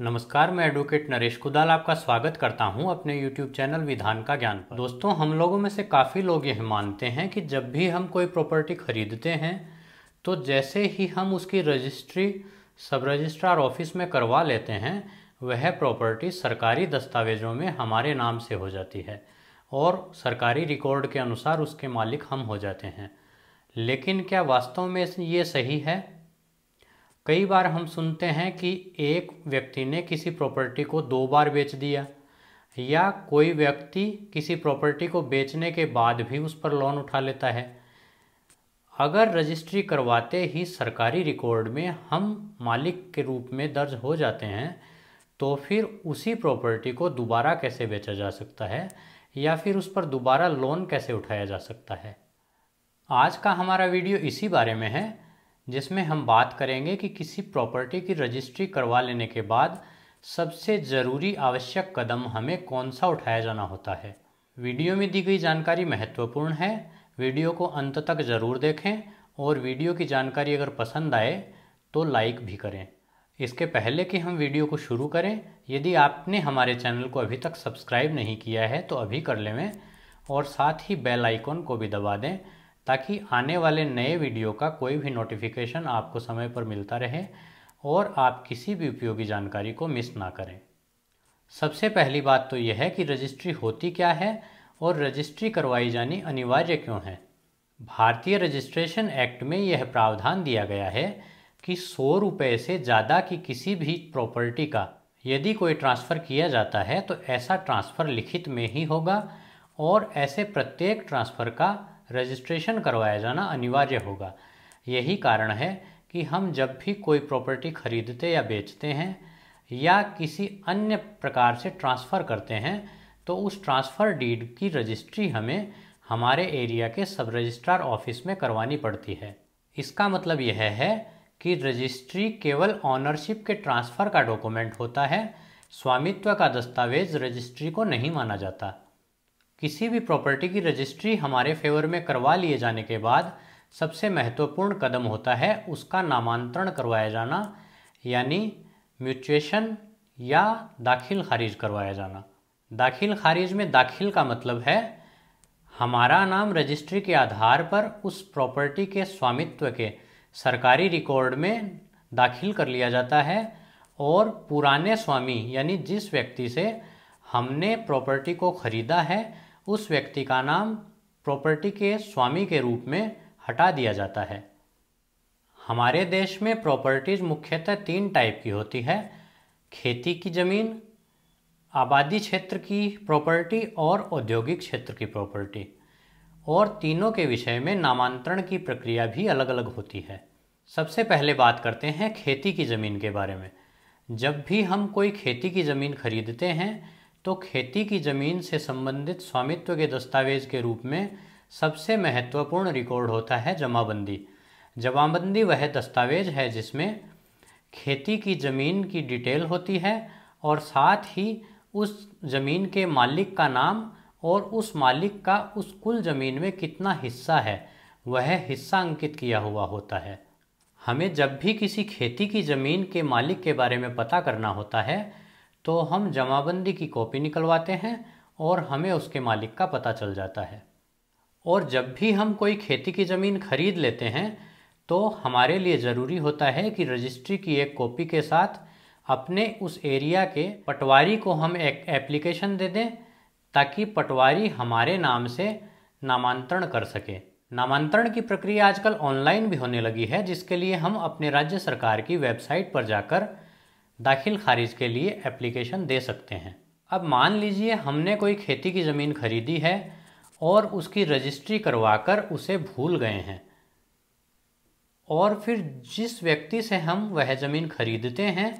नमस्कार, मैं एडवोकेट नरेश कुदाल आपका स्वागत करता हूं अपने YouTube चैनल विधान का ज्ञान पर। दोस्तों, हम लोगों में से काफ़ी लोग यह मानते हैं कि जब भी हम कोई प्रॉपर्टी खरीदते हैं तो जैसे ही हम उसकी रजिस्ट्री सब रजिस्ट्रार ऑफिस में करवा लेते हैं वह प्रॉपर्टी सरकारी दस्तावेज़ों में हमारे नाम से हो जाती है और सरकारी रिकॉर्ड के अनुसार उसके मालिक हम हो जाते हैं। लेकिन क्या वास्तव में ये सही है? कई बार हम सुनते हैं कि एक व्यक्ति ने किसी प्रॉपर्टी को दो बार बेच दिया या कोई व्यक्ति किसी प्रॉपर्टी को बेचने के बाद भी उस पर लोन उठा लेता है। अगर रजिस्ट्री करवाते ही सरकारी रिकॉर्ड में हम मालिक के रूप में दर्ज हो जाते हैं तो फिर उसी प्रॉपर्टी को दोबारा कैसे बेचा जा सकता है या फिर उस पर दोबारा लोन कैसे उठाया जा सकता है। आज का हमारा वीडियो इसी बारे में है, जिसमें हम बात करेंगे कि किसी प्रॉपर्टी की रजिस्ट्री करवा लेने के बाद सबसे ज़रूरी आवश्यक कदम हमें कौन सा उठाया जाना होता है। वीडियो में दी गई जानकारी महत्वपूर्ण है, वीडियो को अंत तक ज़रूर देखें और वीडियो की जानकारी अगर पसंद आए तो लाइक भी करें। इसके पहले कि हम वीडियो को शुरू करें, यदि आपने हमारे चैनल को अभी तक सब्सक्राइब नहीं किया है तो अभी कर लें और साथ ही बेल आइकॉन को भी दबा दें ताकि आने वाले नए वीडियो का कोई भी नोटिफिकेशन आपको समय पर मिलता रहे और आप किसी भी उपयोगी जानकारी को मिस ना करें। सबसे पहली बात तो यह है कि रजिस्ट्री होती क्या है और रजिस्ट्री करवाई जानी अनिवार्य क्यों है। भारतीय रजिस्ट्रेशन एक्ट में यह प्रावधान दिया गया है कि 100 रुपये से ज़्यादा की किसी भी प्रॉपर्टी का यदि कोई ट्रांसफ़र किया जाता है तो ऐसा ट्रांसफ़र लिखित में ही होगा और ऐसे प्रत्येक ट्रांसफ़र का रजिस्ट्रेशन करवाया जाना अनिवार्य होगा। यही कारण है कि हम जब भी कोई प्रॉपर्टी खरीदते या बेचते हैं या किसी अन्य प्रकार से ट्रांसफ़र करते हैं तो उस ट्रांसफ़र डीड की रजिस्ट्री हमें हमारे एरिया के सब रजिस्ट्रार ऑफिस में करवानी पड़ती है। इसका मतलब यह है कि रजिस्ट्री केवल ऑनरशिप के ट्रांसफ़र का डॉक्यूमेंट होता है, स्वामित्व का दस्तावेज रजिस्ट्री को नहीं माना जाता। किसी भी प्रॉपर्टी की रजिस्ट्री हमारे फेवर में करवा लिए जाने के बाद सबसे महत्वपूर्ण कदम होता है उसका नामान्तरण करवाया जाना, यानी म्यूचुएशन या दाखिल खारिज करवाया जाना। दाखिल खारिज में दाखिल का मतलब है हमारा नाम रजिस्ट्री के आधार पर उस प्रॉपर्टी के स्वामित्व के सरकारी रिकॉर्ड में दाखिल कर लिया जाता है और पुराने स्वामी यानी जिस व्यक्ति से हमने प्रॉपर्टी को ख़रीदा है उस व्यक्ति का नाम प्रॉपर्टी के स्वामी के रूप में हटा दिया जाता है। हमारे देश में प्रॉपर्टीज़ मुख्यतः 3 टाइप की होती है, खेती की ज़मीन, आबादी क्षेत्र की प्रॉपर्टी और औद्योगिक क्षेत्र की प्रॉपर्टी, और तीनों के विषय में नामांतरण की प्रक्रिया भी अलग अलग होती है। सबसे पहले बात करते हैं खेती की ज़मीन के बारे में। जब भी हम कोई खेती की ज़मीन खरीदते हैं तो खेती की ज़मीन से संबंधित स्वामित्व के दस्तावेज़ के रूप में सबसे महत्वपूर्ण रिकॉर्ड होता है जमाबंदी। जमाबंदी वह दस्तावेज़ है जिसमें खेती की ज़मीन की डिटेल होती है और साथ ही उस ज़मीन के मालिक का नाम और उस मालिक का उस कुल ज़मीन में कितना हिस्सा है वह हिस्सा अंकित किया हुआ होता है। हमें जब भी किसी खेती की ज़मीन के मालिक के बारे में पता करना होता है तो हम जमाबंदी की कॉपी निकलवाते हैं और हमें उसके मालिक का पता चल जाता है। और जब भी हम कोई खेती की ज़मीन खरीद लेते हैं तो हमारे लिए ज़रूरी होता है कि रजिस्ट्री की एक कॉपी के साथ अपने उस एरिया के पटवारी को हम एक एप्लीकेशन दे दें ताकि पटवारी हमारे नाम से नामांतरण कर सके। नामांतरण की प्रक्रिया आजकल ऑनलाइन भी होने लगी है, जिसके लिए हम अपने राज्य सरकार की वेबसाइट पर जाकर दाखिल खारिज के लिए एप्लीकेशन दे सकते हैं। अब मान लीजिए हमने कोई खेती की ज़मीन खरीदी है और उसकी रजिस्ट्री करवाकर उसे भूल गए हैं और फिर जिस व्यक्ति से हम वह ज़मीन खरीदते हैं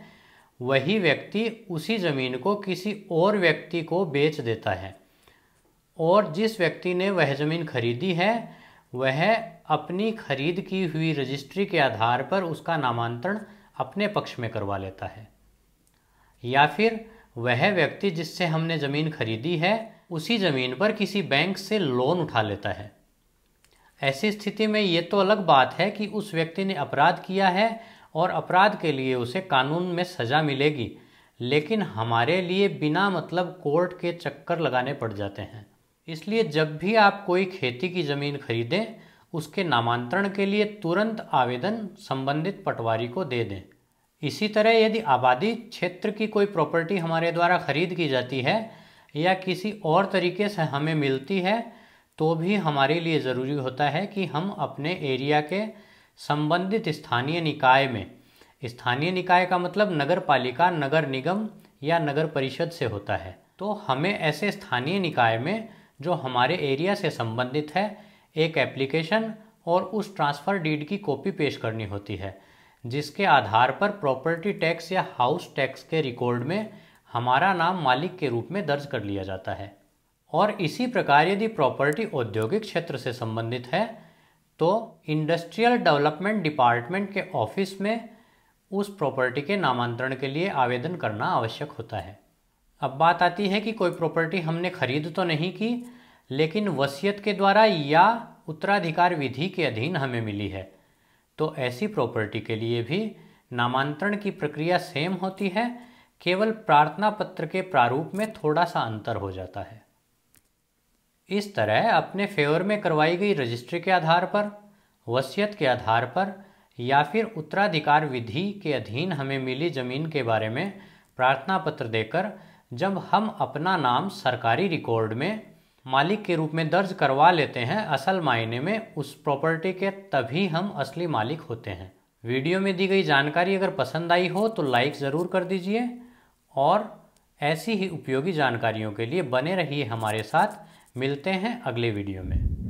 वही व्यक्ति उसी ज़मीन को किसी और व्यक्ति को बेच देता है और जिस व्यक्ति ने वह ज़मीन खरीदी है वह अपनी खरीद की हुई रजिस्ट्री के आधार पर उसका नामांतरण अपने पक्ष में करवा लेता है, या फिर वह व्यक्ति जिससे हमने ज़मीन खरीदी है उसी ज़मीन पर किसी बैंक से लोन उठा लेता है। ऐसी स्थिति में ये तो अलग बात है कि उस व्यक्ति ने अपराध किया है और अपराध के लिए उसे कानून में सज़ा मिलेगी, लेकिन हमारे लिए बिना मतलब कोर्ट के चक्कर लगाने पड़ जाते हैं। इसलिए जब भी आप कोई खेती की ज़मीन खरीदें, उसके नामांतरण के लिए तुरंत आवेदन संबंधित पटवारी को दे दें। इसी तरह यदि आबादी क्षेत्र की कोई प्रॉपर्टी हमारे द्वारा खरीद की जाती है या किसी और तरीके से हमें मिलती है, तो भी हमारे लिए ज़रूरी होता है कि हम अपने एरिया के संबंधित स्थानीय निकाय में, स्थानीय निकाय का मतलब नगर पालिका, नगर निगम या नगर परिषद से होता है, तो हमें ऐसे स्थानीय निकाय में जो हमारे एरिया से संबंधित है एक एप्लीकेशन और उस ट्रांसफ़र डीड की कॉपी पेश करनी होती है, जिसके आधार पर प्रॉपर्टी टैक्स या हाउस टैक्स के रिकॉर्ड में हमारा नाम मालिक के रूप में दर्ज कर लिया जाता है। और इसी प्रकार यदि प्रॉपर्टी औद्योगिक क्षेत्र से संबंधित है तो इंडस्ट्रियल डेवलपमेंट डिपार्टमेंट के ऑफिस में उस प्रॉपर्टी के नामांतरण के लिए आवेदन करना आवश्यक होता है। अब बात आती है कि कोई प्रॉपर्टी हमने खरीद तो नहीं की, लेकिन वसीयत के द्वारा या उत्तराधिकार विधि के अधीन हमें मिली है, तो ऐसी प्रॉपर्टी के लिए भी नामांतरण की प्रक्रिया सेम होती है, केवल प्रार्थना पत्र के प्रारूप में थोड़ा सा अंतर हो जाता है। इस तरह अपने फेवर में करवाई गई रजिस्ट्री के आधार पर, वसीयत के आधार पर या फिर उत्तराधिकार विधि के अधीन हमें मिली जमीन के बारे में प्रार्थना पत्र देकर जब हम अपना नाम सरकारी रिकॉर्ड में मालिक के रूप में दर्ज करवा लेते हैं, असल मायने में उस प्रॉपर्टी के तभी हम असली मालिक होते हैं। वीडियो में दी गई जानकारी अगर पसंद आई हो तो लाइक ज़रूर कर दीजिए और ऐसी ही उपयोगी जानकारियों के लिए बने रहिए हमारे साथ। मिलते हैं अगले वीडियो में।